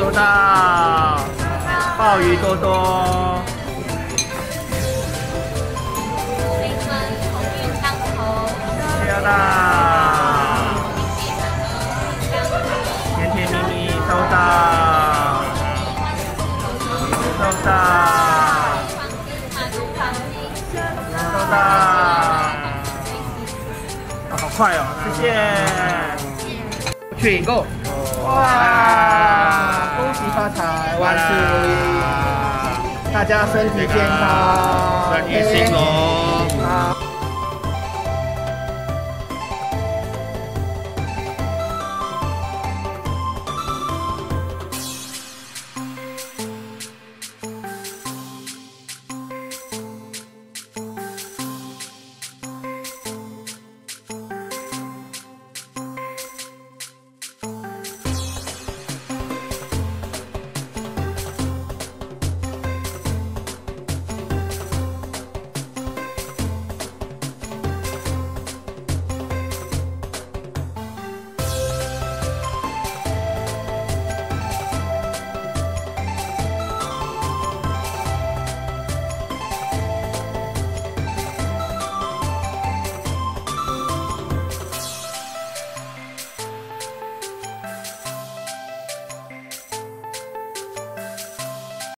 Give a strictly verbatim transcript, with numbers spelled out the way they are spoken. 多到，鲍鱼多多。临门鸿运当头，收到。甜甜蜜蜜收到，收到。收到。啊，好快哦，谢谢。去 ，Go。 哇！恭喜发财，万事如意，大家身体健康，生意兴隆。